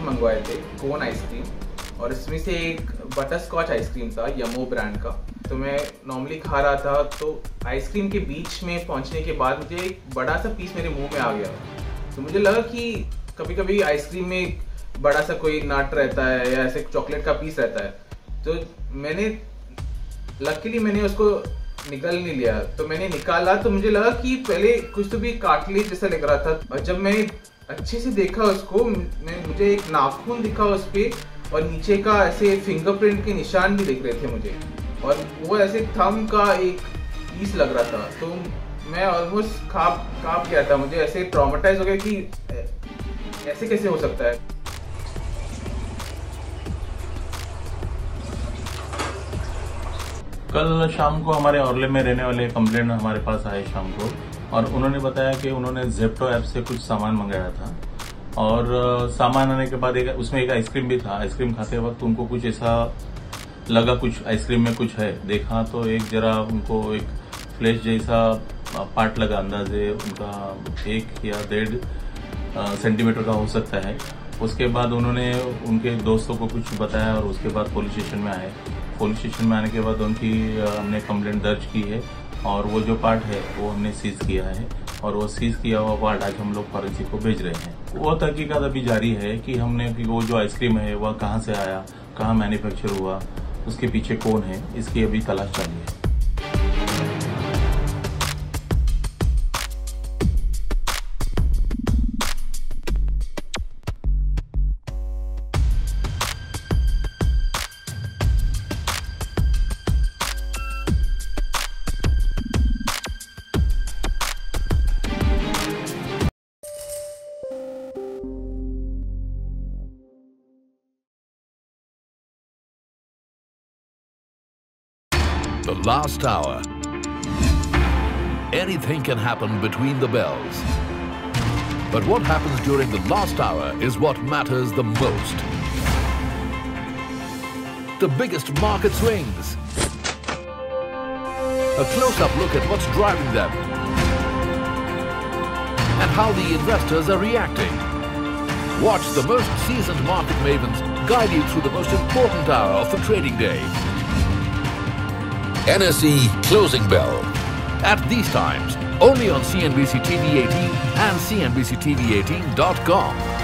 Ice cream मंगवाए थे, cone ice cream, और इसमें से एक बटर स्कॉच आइसक्रीम था यमो ब्रांड का। तो मैं नॉर्मली खा रहा था, तो आइसक्रीम के बीच में पहुंचने के बाद मुझे एक बड़ा सा पीस मेरे मुंह में आ गया। तो मुझे लगा कि कभी कभी आइसक्रीम में एक बड़ा सा कोई नट रहता है या ऐसे चॉकलेट का पीस रहता है, तो मैंने लकीली मैंने उसको निकल नहीं लिया। तो मैंने निकाला तो मुझे लगा कि पहले कुछ तो भी काटलेट जैसा लग रहा था, और जब मैंने अच्छे से देखा उसको, मुझे एक नाखून दिखा उस पर, और नीचे का ऐसे फिंगरप्रिंट के निशान भी दिख रहे थे मुझे, और वो ऐसे थंब का एक पीस लग रहा था। तो मैं ऑलमोस्ट काँप गया था, मुझे ऐसे ट्रॉमेटाइज हो गया कि ऐसे कैसे हो सकता है। कल शाम को हमारे औरले में रहने वाले कंप्लेंट हमारे पास आए शाम को, और उन्होंने बताया कि उन्होंने जेप्टो ऐप से कुछ सामान मंगाया था, और सामान आने के बाद एक उसमें एक आइसक्रीम भी था। आइसक्रीम खाते वक्त उनको कुछ ऐसा लगा, कुछ आइसक्रीम में कुछ है, देखा तो एक जरा उनको एक फ्लैश जैसा पार्ट लगा, अंदाजे उनका 1 या 1.5 सेंटीमीटर का हो सकता है। उसके बाद उन्होंने उनके दोस्तों को कुछ बताया, और उसके बाद पुलिस स्टेशन में आए। पुलिस स्टेशन में आने के बाद उनकी हमने कंप्लेंट दर्ज की है, और वो जो पार्ट है वो हमने सीज किया है, और वो सीज किया हुआ पार्ट आज हम लोग फॉरेंसिक को भेज रहे हैं। वो तहकीकात अभी जारी है कि हमने कि वो जो आइसक्रीम है वह कहाँ से आया, कहाँ मैन्युफैक्चर हुआ, उसके पीछे कौन है, इसकी अभी तलाश जारी है। The last hour. Anything can happen between the bells. But what happens during the last hour is what matters the most. The biggest market swings. A close-up look at what's driving them. And how the investors are reacting. Watch the most seasoned market mavens guide you through the most important hour of the trading day. NSE Closing Bell. At these times, only on CNBC TV18 and CNBCTV18.com.